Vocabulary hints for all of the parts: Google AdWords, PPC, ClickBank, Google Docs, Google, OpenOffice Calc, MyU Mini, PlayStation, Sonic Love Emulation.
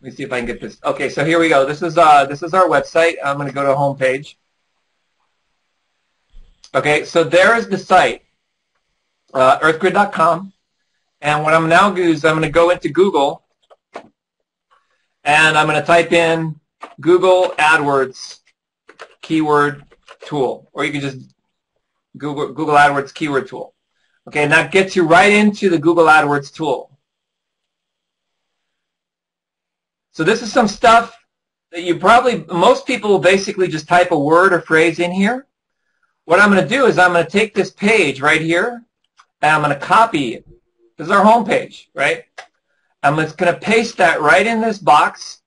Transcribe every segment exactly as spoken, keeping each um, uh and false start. Let me see if I can get this. Okay, so here we go. This is uh, this is our website. I'm going to go to home page. Okay, so there is the site, uh, earth grid dot com, and what I'm now doing is I'm going to go into Google, and I'm going to type in Google AdWords keyword tool, or you can just Google Google AdWords keyword tool. Okay, and that gets you right into the Google AdWords tool. So this is some stuff that you probably, most people will basically just type a word or phrase in here. What I'm going to do is I'm going to take this page right here, and I'm going to copy it. This is our home page, right? I'm just going to paste that right in this box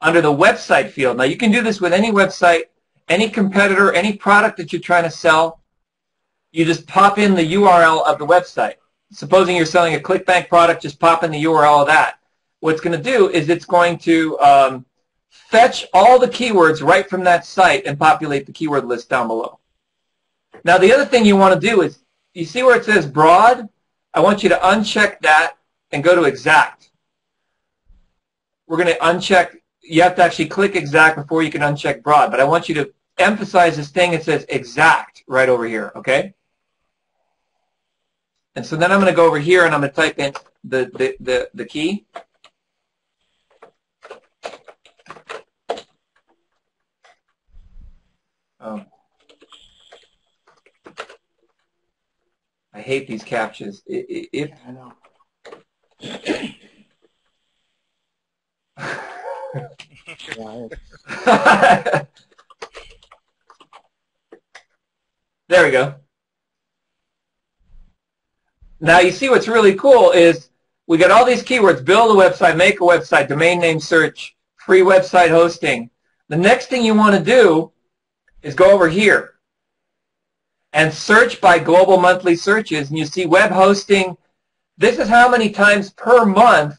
under the website field. Now, you can do this with any website, any competitor, any product that you're trying to sell. You just pop in the U R L of the website. Supposing you're selling a ClickBank product, just pop in the U R L of that. What it's going to do is it's going to um, fetch all the keywords right from that site and populate the keyword list down below. Now, the other thing you want to do is, you see where it says broad? I want you to uncheck that and go to exact. We're going to uncheck. You have to actually click exact before you can uncheck broad, but I want you to emphasize this thing that says exact right over here, okay? And so then I'm going to go over here and I'm going to type in the, the, the, the key. Oh. I hate these captchas. If I know. There we go. Now you see what's really cool is we got all these keywords: build a website, make a website, domain name search, free website hosting. The next thing you want to do is go over here and search by global monthly searches, and you see web hosting. This is how many times per month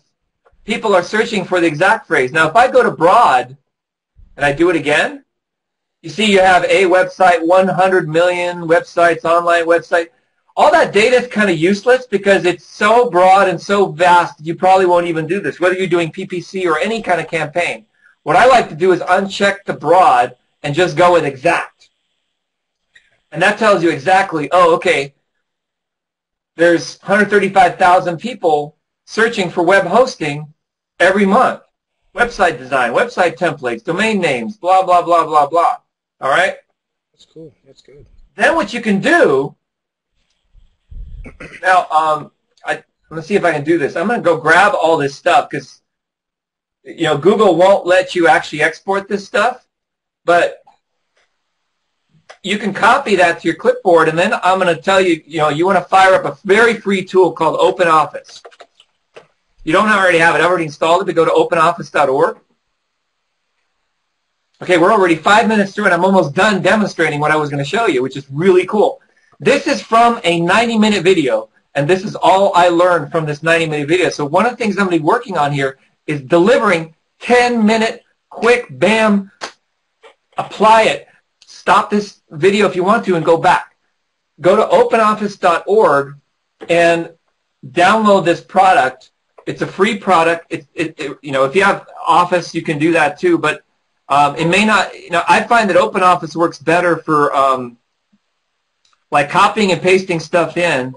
people are searching for the exact phrase. Now, if I go to broad and I do it again, you see you have a website, one hundred million websites, online website. All that data is kind of useless because it's so broad and so vast, you probably won't even do this, whether you're doing P P C or any kind of campaign. What I like to do is uncheck the broad and just go with exact. And that tells you exactly, oh, okay, there's one hundred thirty-five thousand people searching for web hosting every month. Website design, website templates, domain names, blah, blah, blah, blah, blah. All right? That's cool. That's good. Then what you can do, now, um, I, I'm going to see if I can do this. I'm going to go grab all this stuff because, you know, Google won't let you actually export this stuff. But you can copy that to your clipboard, and then I'm going to tell you, you know, you want to fire up a very free tool called OpenOffice. You don't already have it. I've already installed it, but go to open office dot org. Okay, we're already five minutes through, and I'm almost done demonstrating what I was going to show you, which is really cool. This is from a ninety minute video, and this is all I learned from this ninety minute video. So one of the things I'm going to be working on here is delivering ten minute quick, bam, apply it. Stop this video if you want to and go back. Go to open office dot org and download this product. It's a free product. It, it, it, you know, if you have Office, you can do that too. But um, it may not. You know, I find that OpenOffice works better for um, like copying and pasting stuff in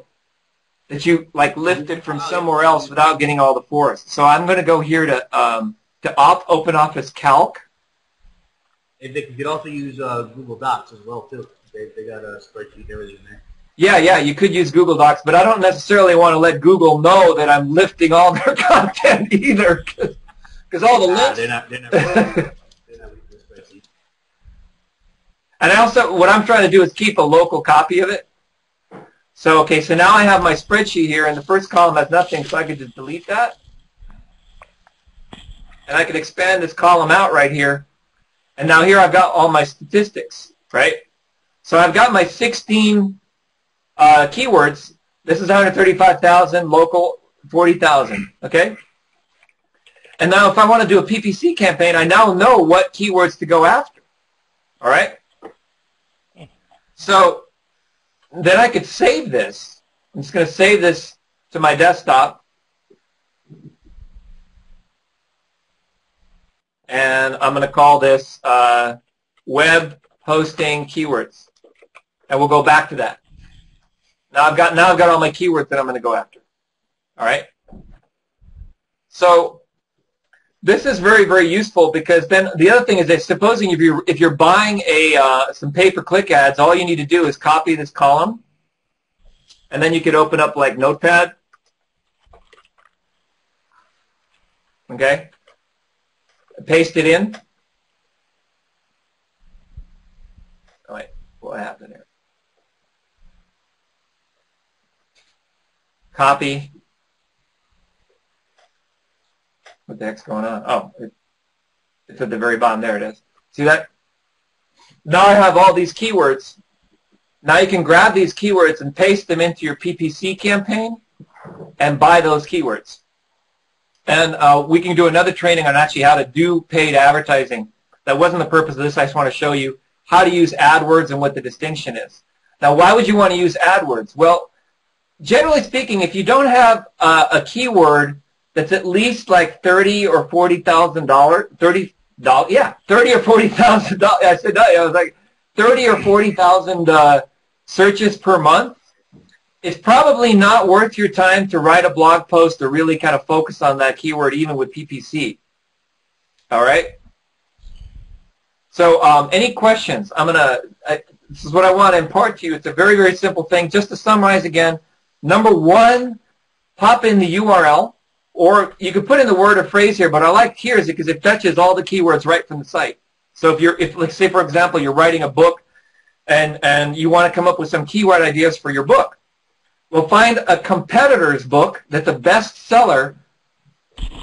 that you like lifted from somewhere else without getting all the forest. So I'm going to go here to um, to op OpenOffice Calc. And Vic, you could also use uh, Google Docs as well too. They, they got a spreadsheet everything there. Yeah, yeah, you could use Google Docs, but I don't necessarily want to let Google know that I'm lifting all their content either, because all the nah, links. They're not. They're not, they're not spreadsheet. And I also, what I'm trying to do is keep a local copy of it. So okay, so now I have my spreadsheet here, and the first column has nothing, so I could just delete that, and I could expand this column out right here. And now here I've got all my statistics, right? So I've got my sixteen uh, keywords. This is one hundred thirty-five thousand, local forty thousand, okay? And now if I want to do a P P C campaign, I now know what keywords to go after, all right? So then I could save this. I'm just going to save this to my desktop. and I'm going to call this uh, web hosting keywords, and we'll go back to that. Now I've got now I've got all my keywords that I'm going to go after. All right. So this is very, very useful, because then the other thing is that supposing if you're if you're buying a uh, some pay-per-click ads, all you need to do is copy this column, and then you could open up like Notepad. Okay. Paste it in. Oh, wait, what happened here? Copy. What the heck's going on? Oh, it, it's at the very bottom. There it is. See that? Now I have all these keywords. Now you can grab these keywords and paste them into your P P C campaign and buy those keywords. And uh, we can do another training on actually how to do paid advertising. That wasn't the purpose of this. I just want to show you how to use AdWords and what the distinction is. Now, why would you want to use AdWords? Well, generally speaking, if you don't have uh, a keyword that's at least like thirty or forty thousand dollars, thirty dollars, yeah, thirty or forty thousand dollars. I said, I was like, thirty or forty thousand uh, searches per month. It's probably not worth your time to write a blog post to really kind of focus on that keyword, even with P P C. All right. So, um, any questions? I'm gonna. I, this is what I want to impart to you. It's a very, very simple thing. Just to summarize again. Number one, pop in the U R L, or you can put in the word or phrase here, but I like here is because it touches all the keywords right from the site. So if you're, if let's say for example you're writing a book, and and you want to come up with some keyword ideas for your book, well, find a competitor's book that's a bestseller,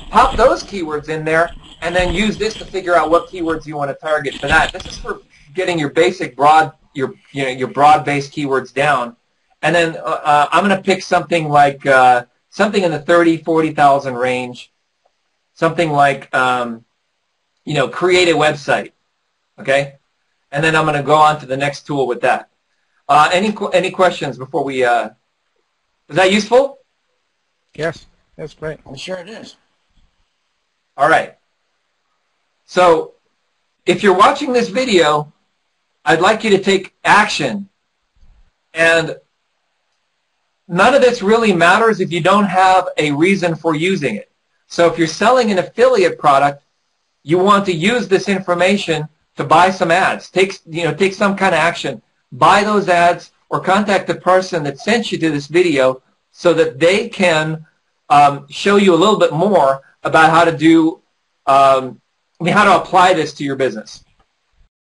pop those keywords in there, and then use this to figure out what keywords you want to target for that. This is for getting your basic broad, your you know your broad-based keywords down. And then uh, uh, I'm going to pick something like uh, something in the thirty, forty thousand range, something like um, you know, create a website, okay? And then I'm going to go on to the next tool with that. Uh, any any questions before we? Uh, is that useful? Yes, that's great. I'm sure it is. All right. So, if you're watching this video, I'd like you to take action, and none of this really matters if you don't have a reason for using it. So if you're selling an affiliate product, you want to use this information to buy some ads. Take, you know, take some kind of action. Buy those ads or contact the person that sent you to this video so that they can um, show you a little bit more about how to do, um, I mean, how to apply this to your business.